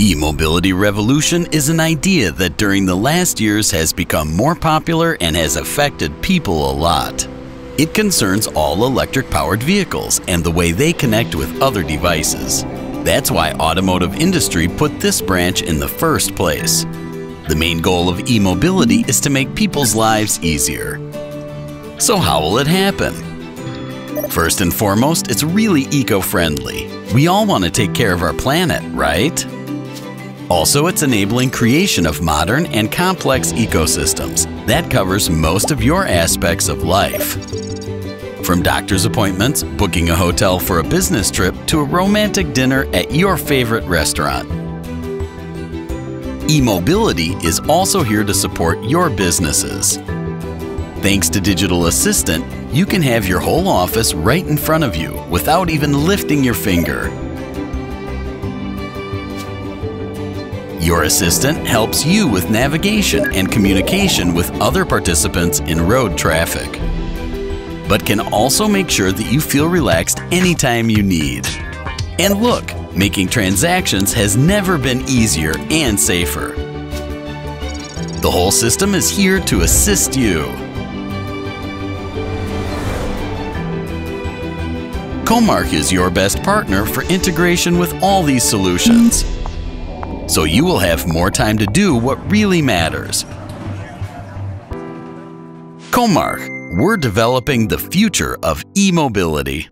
E-Mobility revolution is an idea that during the last years has become more popular and has affected people a lot. It concerns all electric-powered vehicles and the way they connect with other devices. That's why automotive industry put this branch in the first place. The main goal of e-mobility is to make people's lives easier. So how will it happen? First and foremost, it's really eco-friendly. We all want to take care of our planet, right? Also, it's enabling creation of modern and complex ecosystems. That covers most of your aspects of life. From doctor's appointments, booking a hotel for a business trip, to a romantic dinner at your favorite restaurant. E-Mobility is also here to support your businesses. Thanks to Digital Assistant, you can have your whole office right in front of you without even lifting your finger. Your assistant helps you with navigation and communication with other participants in road traffic, but can also make sure that you feel relaxed anytime you need. And look, making transactions has never been easier and safer. The whole system is here to assist you. Comarch is your best partner for integration with all these solutions, so you will have more time to do what really matters. Comarch, we're developing the future of e-mobility.